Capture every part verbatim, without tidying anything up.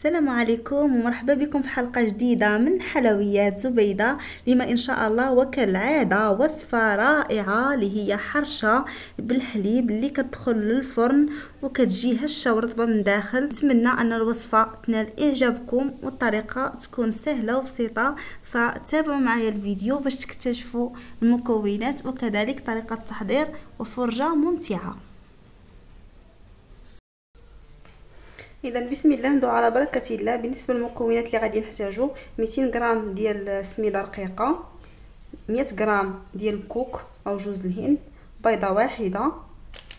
السلام عليكم ومرحبا بكم في حلقة جديدة من حلويات زبيدة. لما إن شاء الله وكالعادة وصفة رائعة اللي هي حرشة بالحليب اللي كتدخل للفرن وكتجي هشة ورطبة من داخل. نتمنى أن الوصفة تنال إعجابكم والطريقة تكون سهلة وبسيطة، فتابعوا معايا الفيديو باش تكتشفوا المكونات وكذلك طريقة التحضير وفرجة ممتعة. اذا بسم الله، ندعو على بركه الله. بالنسبه للمكونات اللي غادي نحتاجو مئتين غرام ديال السميده رقيقه، مئة غرام ديال الكوك او جوز الهند، بيضه واحده،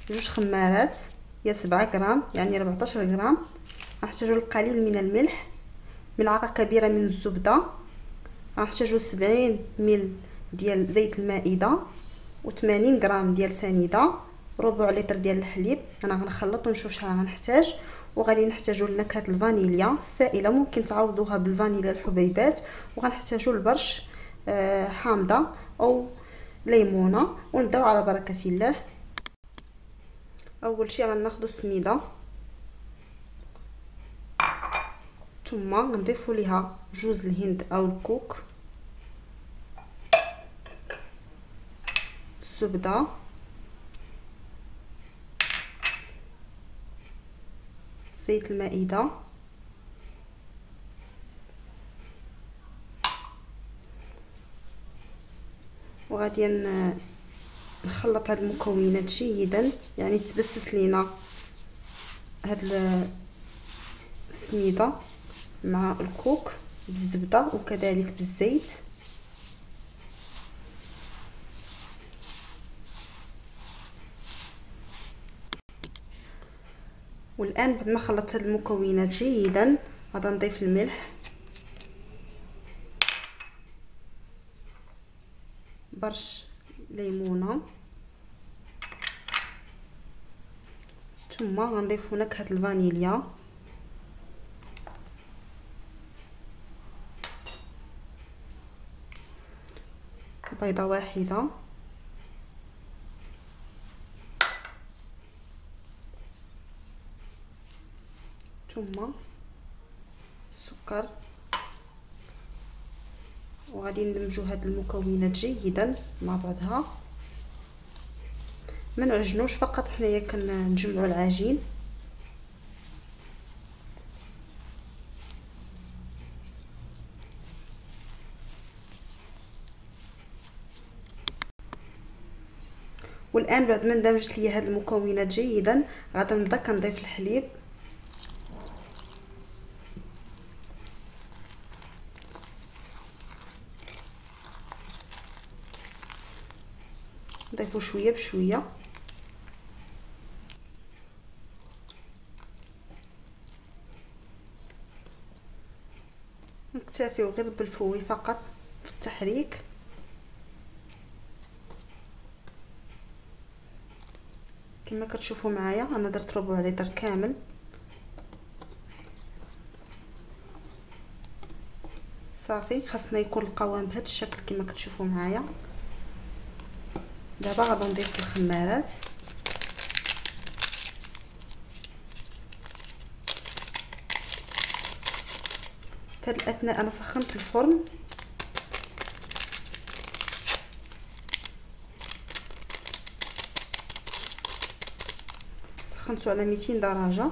جوج خمارات يا سبعة غرام يعني أربعة عشر غرام، غنحتاجو القليل من الملح، ملعقه كبيره من الزبده، غنحتاجو سبعين مل ديال زيت المائده، وثمانين غرام ديال سنيده، ربع لتر ديال الحليب. انا غنخلط ونشوف شحال غنحتاج. وغادي نحتاجو لنكهه الفانيليا السائله، ممكن تعوضوها بالفانيليا الحبيبات. وغنحتاجو البرش آه حامضه او ليمونه. ونداو على بركه الله. اول شيء غناخذ السميده، ثم غنضيفو ليها جوز الهند او الكوك، الزبده، زيت المائدة، وغادي نخلط هاد المكونات جيدا، يعني تبسس لينا هاد السميدة مع الكوك بالزبدة وكذلك بالزيت. والان بعد ما خلطت هاد المكونات جيدا غادي نضيف الملح، برش ليمونه، ثم غنضيف نكهه الفانيليا، بيضه واحده، ثم السكر. وغادي ندمجو هاد المكونات جيدا مع بعضها، ما نعجنوش، فقط حنايا كنجمعو العجين. والان بعد ما اندمجت ليا هاد المكونات جيدا غادي نبدا كنضيف الحليب. نضيفو شويه بشويه، نكتفيو غير بالفوي فقط في التحريك. كما كتشوفو معايا انا درت ربع لتر كامل، صافي. خاصنا يكون القوام بهذا الشكل كما كتشوفو معايا. دابا غادي نضيف الخمارات، في هاد الاثناء انا سخنت الفرن، سخنته على مئتين درجه.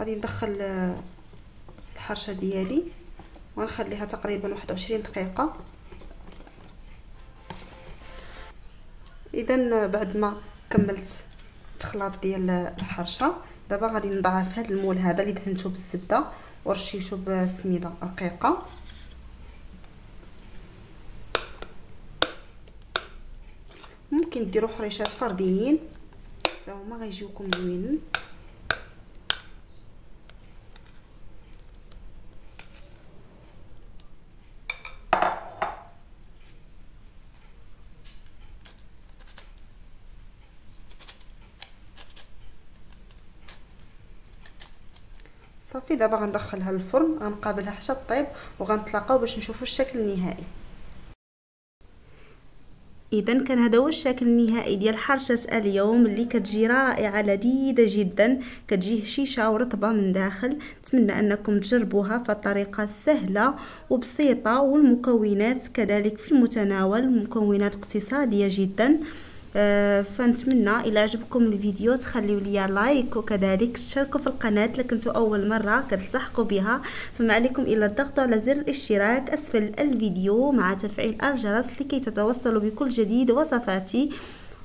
غادي ندخل الحرشه ديالي ونخليها تقريبا واحد وعشرين دقيقة. اذا بعد ما كملت التخلاط ديال الحرشة، دابا غادي نضعف هذا المول هذا اللي دهنته بالزبدة ورشيته بالسميدة رقيقة. ممكن ديروا حريشات فرديين حتى هما غيجيوكم زوينين. صافي، دابا غندخلها للفرن، غنقابلها حتى طيب وغنطلقاو باش نشوفوا الشكل النهائي. اذا كان هذا هو الشكل النهائي ديال حرشة اليوم اللي كتجي رائعه لذيذه جدا، كتجي هشيشه ورطبه من داخل. نتمنى انكم تجربوها، فطريقه سهله وبسيطه والمكونات كذلك في المتناول، مكونات اقتصاديه جدا. فنتمنى الى عجبكم الفيديو تخليوا لي لايك، وكذلك تشاركوا في القناه الا كنتوا اول مره كتلتحقوا بها. فما عليكم الا الضغط على زر الاشتراك اسفل الفيديو مع تفعيل الجرس لكي تتوصلوا بكل جديد وصفاتي،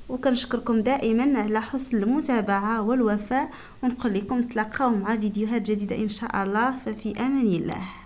وكنشكركم دائما على حسن المتابعه والوفاء، ونقول لكم تلاقاو مع فيديوهات جديده ان شاء الله. ففي امان الله.